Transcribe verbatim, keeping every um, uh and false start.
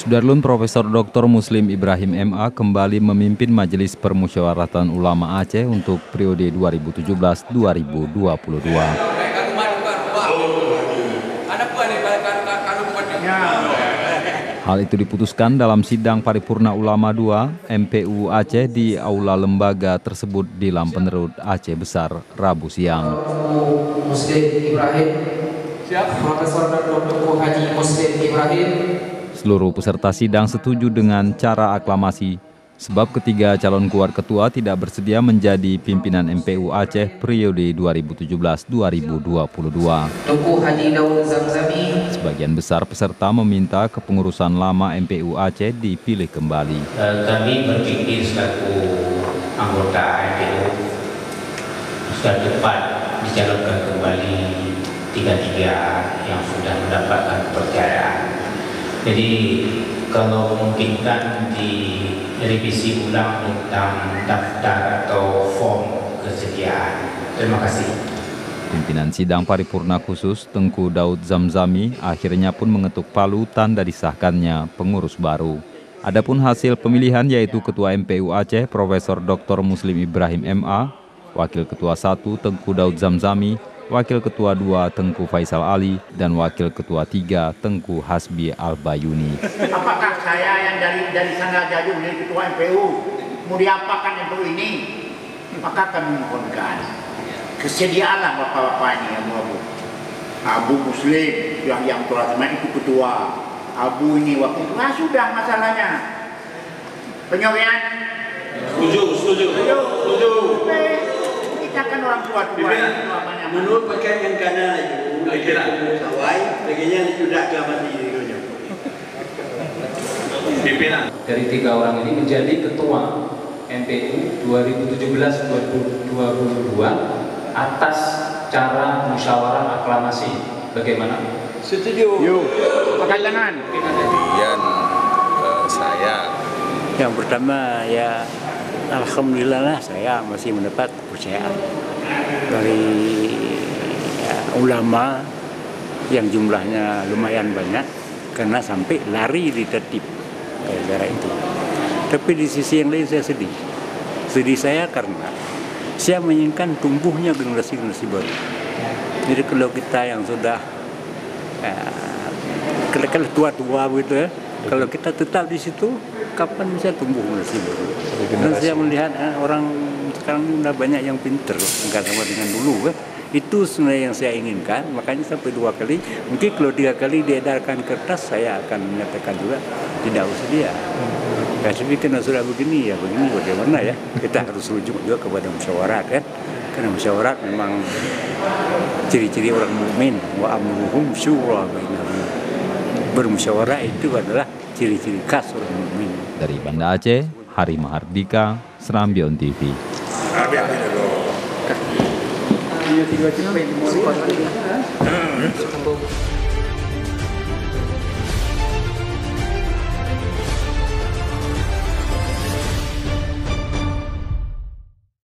Sudarlun Profesor Doktor Muslim Ibrahim M A kembali memimpin Majelis Permusyawaratan Ulama Aceh untuk periode dua ribu tujuh belas dua ribu dua puluh dua. Hal itu diputuskan dalam sidang paripurna ulama dua M P U Aceh di aula lembaga tersebut di Lampeuneurut, Aceh Besar, Rabu siang. Muslim Ibrahim, Profesor Doktor Haji Muslim Ibrahim. Seluruh peserta sidang setuju dengan cara aklamasi, sebab ketiga calon keluar ketua tidak bersedia menjadi pimpinan M P U Aceh periode dua ribu tujuh belas dua ribu dua puluh dua. Tengku Daud Zamzami. Sebagian besar peserta meminta kepengurusan lama M P U Aceh dipilih kembali. Kami berpikir selaku anggota M P U sudah tepat dicalonkan kembali tiga-tiga yang sudah mendapatkan kepercayaan. Jadi kalau memungkinkan direvisi ulang tentang daftar atau form kesediaan. Terima kasih. Pimpinan sidang paripurna khusus Tengku Daud Zamzami akhirnya pun mengetuk palu tanda disahkannya pengurus baru. Adapun hasil pemilihan yaitu Ketua M P U Aceh Profesor Doktor Muslim Ibrahim M A, Wakil Ketua satu Tengku Daud Zamzami, Wakil Ketua dua Tengku Faisal Ali, dan Wakil Ketua tiga Tengku Hasbi Al-Bayuni. Apakah saya yang dari dari sengaja jadi Ketua M P U mau diapakan M P U ini? Maka kami mohonkan kesediaanlah bapak-bapak ini, abu-abu, abu muslim yang yang telah teman itu ketua, abu ini waktu itu, nah sudah masalahnya, penyorian, setuju, setuju, setuju, setuju. Kita kan orang tua tua, menurut pakaian yang karena itu, kira sawai, bagiannya sudah agama di dunia. Pimpinan dari tiga orang ini menjadi ketua M P U dua ribu tujuh belas dua ribu dua puluh dua. Atas cara musyawarah aklamasi, bagaimana? Setuju. Yuk, pakai tangan. Kemudian uh, saya. Yang pertama ya, alhamdulillah lah saya masih mendapat kepercayaan dari ya, ulama yang jumlahnya lumayan banyak, karena sampai lari di tertib gara-gara itu. Tapi di sisi yang lain saya sedih. Sedih saya karena saya menginginkan tumbuhnya generasi-generasi baru. Jadi kalau kita yang sudah kelekal eh, tua-tua gitu ya, kalau kita tetap di situ, kapan bisa tumbuh generasi baru? Dan saya melihat eh, orang sekarang sudah banyak yang pinter, enggak sama dengan dulu ya. Itu sebenarnya yang saya inginkan. Makanya sampai dua kali, mungkin kalau tiga kali diedarkan kertas, saya akan menyatakan juga tidak bersedia. Nah, tapi karena sudah begini ya, begini bagaimana ya, kita harus rujuk juga kepada musyawarah kan, karena musyawarah memang ciri-ciri orang mukmin, wa amruhum syura bainahum, bermusyawarah itu adalah ciri-ciri khas orang mukmin. Dari Banda Aceh, Hari Mahardika, Serambi On T V.